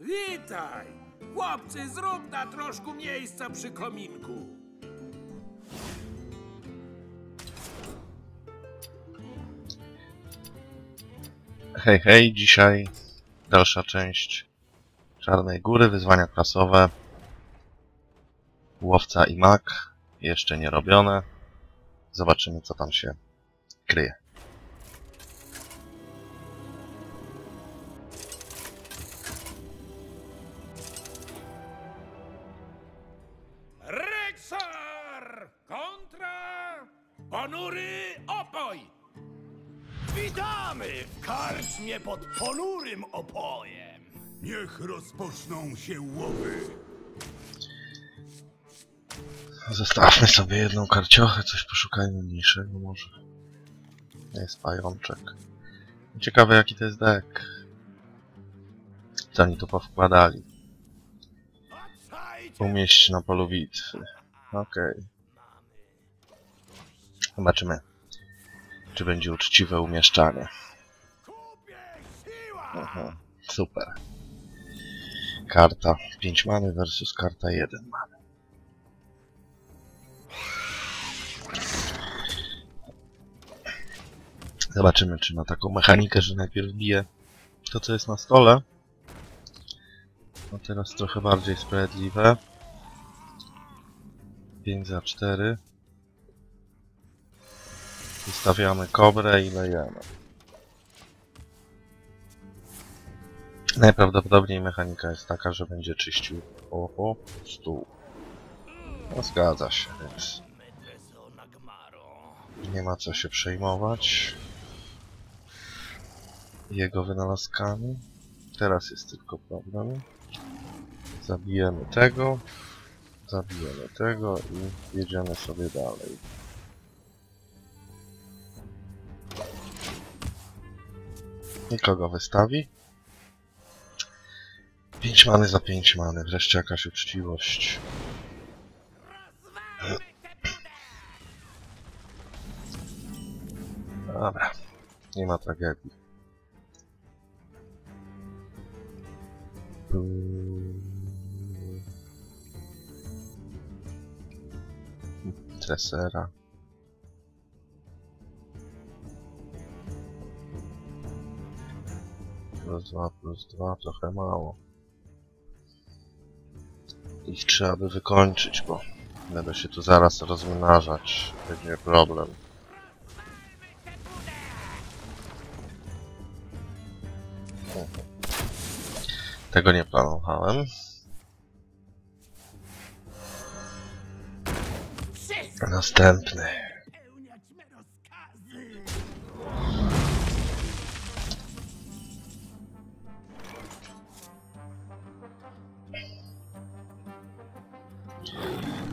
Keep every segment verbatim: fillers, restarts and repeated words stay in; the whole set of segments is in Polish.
Witaj! Chłopcy, zrób na troszku miejsca przy kominku. Hej, hej, dzisiaj dalsza część Czarnej Góry, wyzwania klasowe Łowca i Mag, jeszcze nie robione. Zobaczymy, co tam się kryje. Reksar kontra ponury opoj! Witamy w karczmie pod ponurym opojem! Niech rozpoczną się łowy! Zostawmy sobie jedną karciochę, coś poszukajmy mniejszego może. Jest pajączek. Ciekawe jaki to jest dek. Co oni tu powkładali? Umieść na polu bitwy. Okej. Okay. Zobaczymy, czy będzie uczciwe umieszczanie. Aha, super. Karta pięć many versus karta jeden many. Zobaczymy, czy ma taką mechanikę, że najpierw bije to, co jest na stole. No teraz trochę bardziej sprawiedliwe. pięć za cztery. Wystawiamy kobrę i lejemy. Najprawdopodobniej mechanika jest taka, że będzie czyścił o, o stół. No zgadza się, więc nie ma co się przejmować jego wynalazkami. Teraz jest tylko problem. Zabijemy tego, zabijemy tego i jedziemy sobie dalej. I kogo wystawi? pięć many za pięć many, wreszcie jakaś uczciwość. Dobra, nie ma tragedii. Tresera. Plus dwa, plus dwa, trochę mało. Ich trzeba by wykończyć, bo będę się tu zaraz rozmnażać. Będzie problem. Tego nie planowałem. Następny.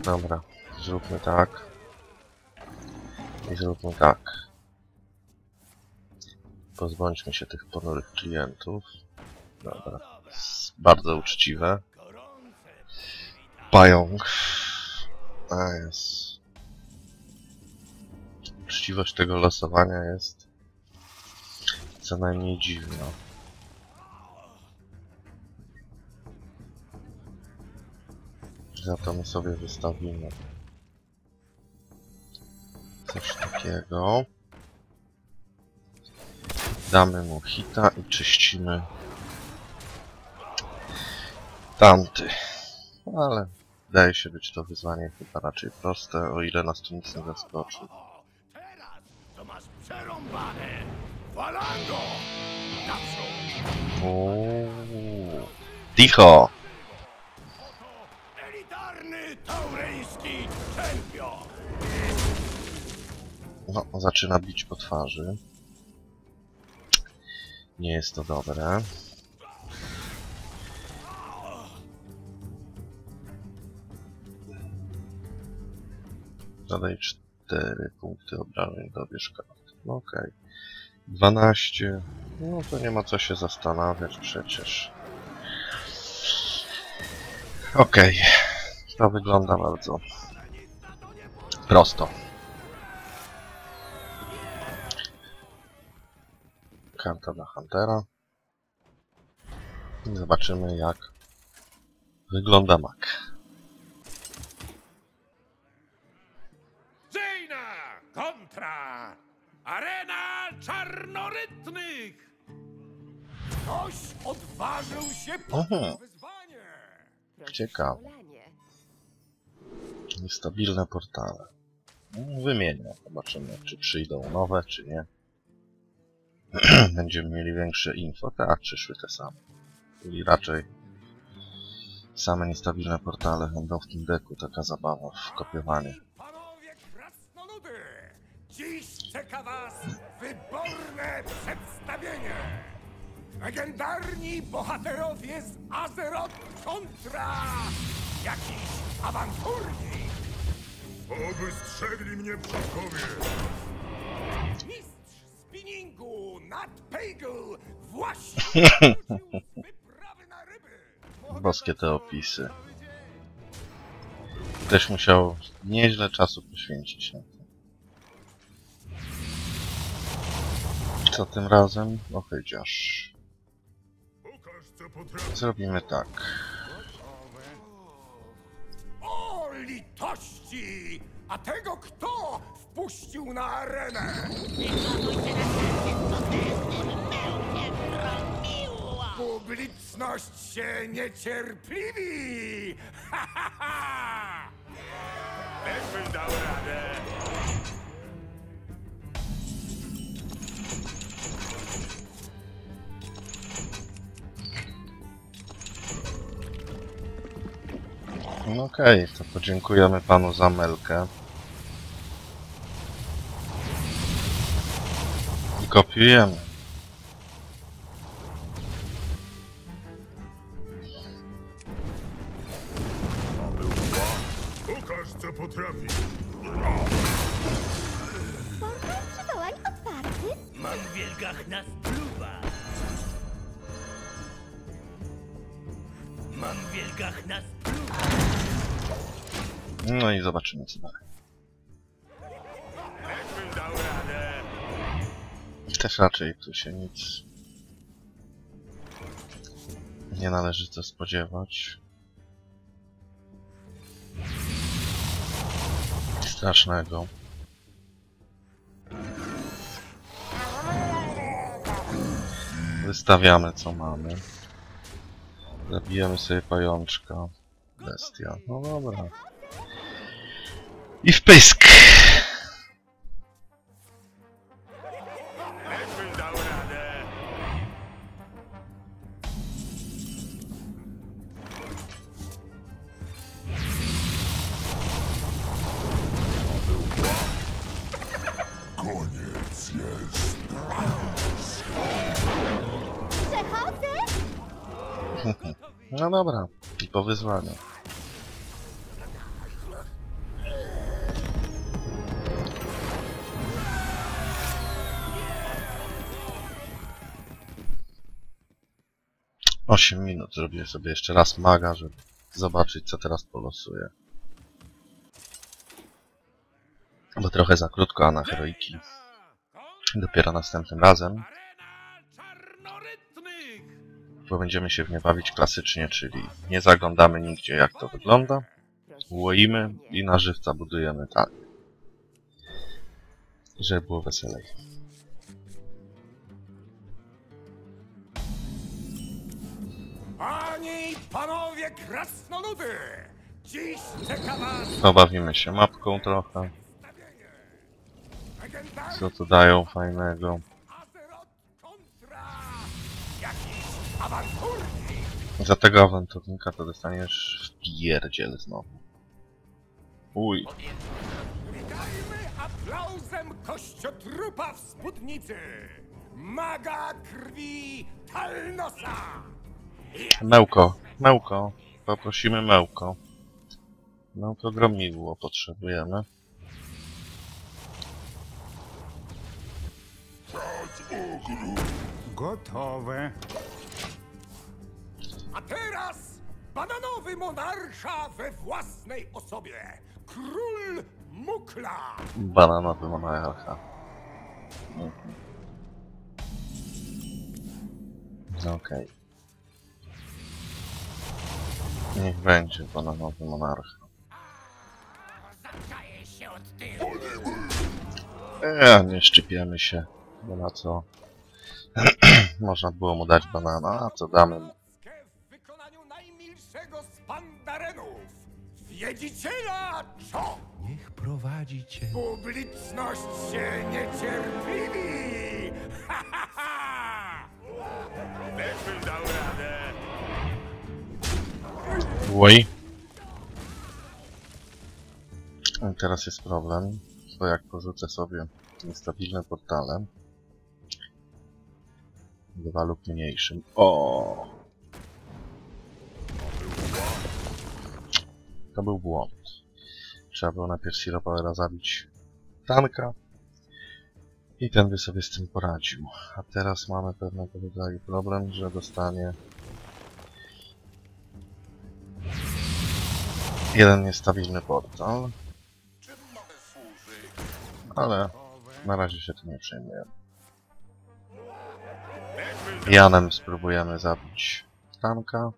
Dobra, zróbmy tak. I zróbmy tak. Pozbądźmy się tych ponurych klientów. Dobra, bardzo uczciwe. Pająk. A jest. Uczciwość tego losowania jest co najmniej dziwna. Za to my sobie wystawimy coś takiego. Damy mu hita i czyścimy tamty. Ale wydaje się być to wyzwanie chyba raczej proste, o ile nas tu nic nie zaskoczy. Masz przerąbane! Falango! Naprzód! Ticho! Elitarny taureński czempion! No, zaczyna bić po twarzy. Nie jest to dobre. Zadaj cztery punkty obrażeń, dobierz karty. No okej. Okay. dwanaście. No to nie ma co się zastanawiać przecież. Okej. Okay. To wygląda bardzo prosto. Karta dla Huntera. I zobaczymy, jak wygląda Mag. Kontra! Arena czarnorytnych! Ktoś odważył się podjąć wyzwanie! Ciekawe. Niestabilne portale. Wymienię. Zobaczymy, czy przyjdą nowe, czy nie. Będziemy mieli większe info. Te, a czy szły te same. Czyli raczej same niestabilne portale będą w tym deku. Taka zabawa w kopiowanie. Dziś czeka was wyborne przedstawienie! Legendarni bohaterowie z Azeroth kontra jakiś awanturnik! Obystrzegli mnie przodkowie! Mistrz spinningu Nat Pagel właśnie wyprawy na ryby! Boskie te opisy. Też musiał nieźle czasu poświęcić na to. Co tym razem? Ochydziarz. Zrobimy tak. O litości! A tego kto wpuścił na arenę? Publiczność się niecierpliwi! Ha ha ha! Też bym dał radę! No okej, okay, to podziękujemy panu za melkę. I kopiujemy. Pokaż, co potrafi. Portal przywołań otwarty. Mam w wielgach nas pluwa. Mam w wielgach nas pluwa. No i zobaczymy, co dalej. Też raczej tu się nic nie należy co spodziewać. Strasznego. Wystawiamy, co mamy. Zabijemy sobie pajączka. Bestia. No dobra. I w pysk! Koniec jest! Przechodzę? No dobra, i po wyzwaniu. osiem minut zrobię sobie jeszcze raz Maga, żeby zobaczyć, co teraz polosuje. Bo trochę za krótko, a na heroiki dopiero następnym razem. Bo będziemy się w nie bawić klasycznie, czyli nie zaglądamy nigdzie, jak to wygląda. Łoimy i na żywca budujemy tak, żeby było weselej. Panie i panowie krasnoludy! Dziś czeka was... Pobawimy się mapką trochę. Co tu dają fajnego? Za tego awanturnika to dostaniesz w pierdziel znowu. Uj. Witajmy aplauzem kościotrupa w spódnicy! Maga krwi Talnosa! Mełko, mełko, poprosimy mełko. Mełko gromidło potrzebujemy. Gotowe. A teraz bananowy monarcha we własnej osobie. Król Mukla. Bananowy monarcha. Mhm. Okej. Okay. Niech będzie bananowy monarcha. Eee, nie szczypiemy się, bo na co można było mu dać banana, a co damy mu? W wykonaniu najmilszego z pandarenów, wiedziciela Cho! Niech prowadzi cię. Publiczność się niecierpliwi! Ha, ha, ha! Bym dał radę! Oj. I teraz jest problem, bo jak porzucę sobie niestabilne portale, dwa lub mniejszym. O! To był błąd. Trzeba było najpierw Siropowera zabić tanka i ten by sobie z tym poradził. A teraz mamy pewnego rodzaju problem, że dostanie jeden niestabilny portal. Ale na razie się tym nie przejmujemy. Janem spróbujemy zabić tanka.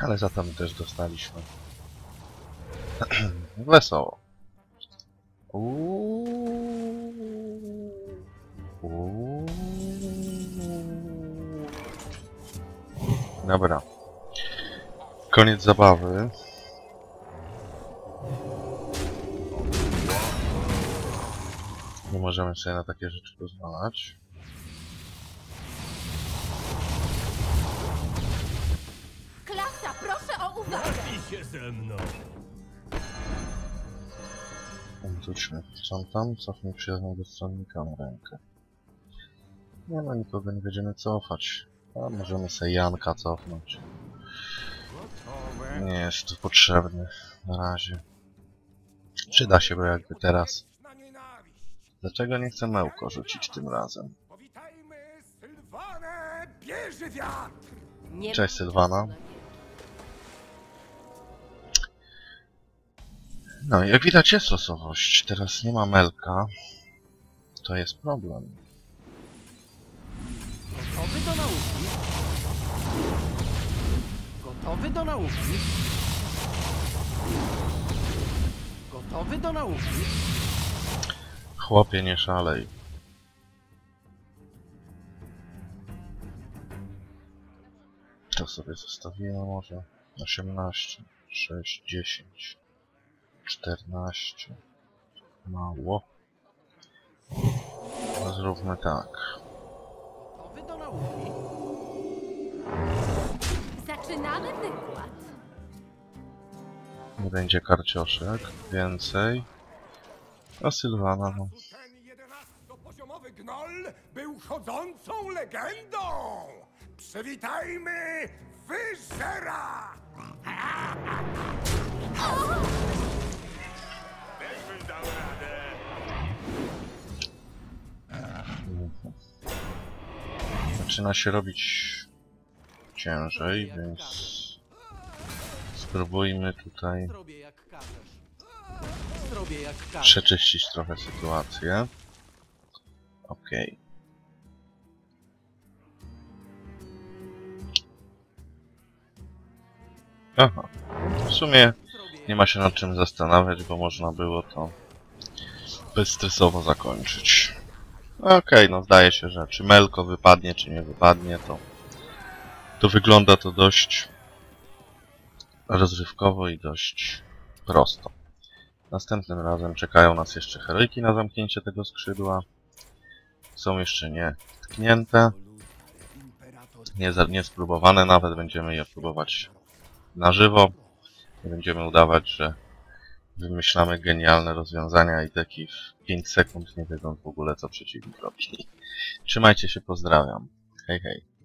Ale zatem też dostaliśmy wesoło. Uuuu. Uuuu. Dobra. Koniec zabawy. Nie możemy sobie na takie rzeczy pozwalać. Klasa, proszę o uwagę! Napij się ze mną! Wróćmy. Co tam? Cofnij przyjazną do stronnika na rękę. Nie ma nikogo, nie będziemy cofać. A możemy sobie Janka cofnąć. Nie jest to potrzebne na razie. Przyda się, bo jakby teraz. Dlaczego nie chcę mełko rzucić tym razem? Cześć Sylwana. No jak widać jest losowość. Teraz nie ma melka. To jest problem. Gotowy do nauki. Gotowy do nauki. Gotowy do nauki. Chłopie, nie szalej. To sobie zostawiłem może. osiemnaście, sześć, dziesięć, czternaście. Mało. Zróbmy tak. Zaczynamy wykład. Nie będzie karcioszek. Więcej. A Sylwana, no. Ten jedenastopoziomowy gnoll był chodzącą legendą! Przywitajmy Wyżera! Byśmy dał radę! Zaczyna się robić ciężej, więc spróbujmy tutaj przeczyścić trochę sytuację. Okej. Aha. W sumie nie ma się nad czym zastanawiać, bo można było to bezstresowo zakończyć. Okej, no zdaje się, że czy melko wypadnie, czy nie wypadnie, to, to wygląda to dość rozrywkowo i dość prosto. Następnym razem czekają nas jeszcze heroiki na zamknięcie tego skrzydła. Są jeszcze nie tknięte. Nie, za, nie spróbowane nawet. Będziemy je próbować na żywo. Nie będziemy udawać, że wymyślamy genialne rozwiązania i deki w pięć sekund nie wiedzą w ogóle co przeciwnik robi. Trzymajcie się, pozdrawiam. Hej, hej.